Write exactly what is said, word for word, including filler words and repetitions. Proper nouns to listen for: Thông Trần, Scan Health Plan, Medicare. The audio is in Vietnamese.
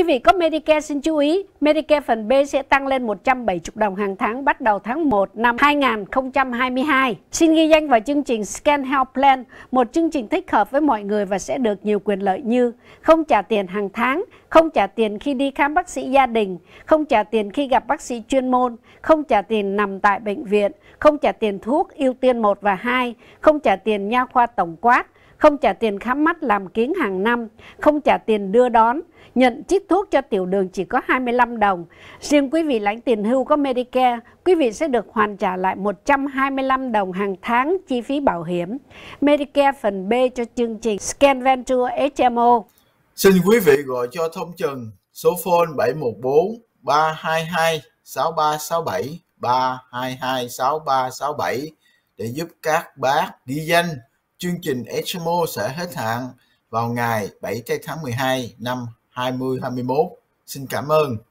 Quý vị có Medicare xin chú ý, Medicare phần B sẽ tăng lên một trăm bảy mươi đồng hàng tháng bắt đầu tháng một năm hai nghìn không trăm hai mươi hai. Xin ghi danh vào chương trình Scan Health Plan, một chương trình thích hợp với mọi người và sẽ được nhiều quyền lợi như không trả tiền hàng tháng, không trả tiền khi đi khám bác sĩ gia đình, không trả tiền khi gặp bác sĩ chuyên môn, không trả tiền nằm tại bệnh viện, không trả tiền thuốc ưu tiên một và hai, không trả tiền nha khoa tổng quát, không trả tiền khám mắt làm kiếng hàng năm, không trả tiền đưa đón, nhận chiếc thuốc cho tiểu đường chỉ có hai mươi lăm đồng. Riêng quý vị lãnh tiền hưu có Medicare, quý vị sẽ được hoàn trả lại một trăm hai mươi lăm đồng hàng tháng chi phí bảo hiểm. Medicare phần B cho chương trình Scan Venture hát em ô. Xin quý vị gọi cho Thông Trần số phone bảy một bốn ba hai hai sáu ba sáu bảy ba hai hai sáu ba sáu bảy để giúp các bác ghi danh. Chương trình hát em ô sẽ hết hạn vào ngày bảy tháng mười hai năm hai nghìn không trăm hai mươi mốt. Xin cảm ơn.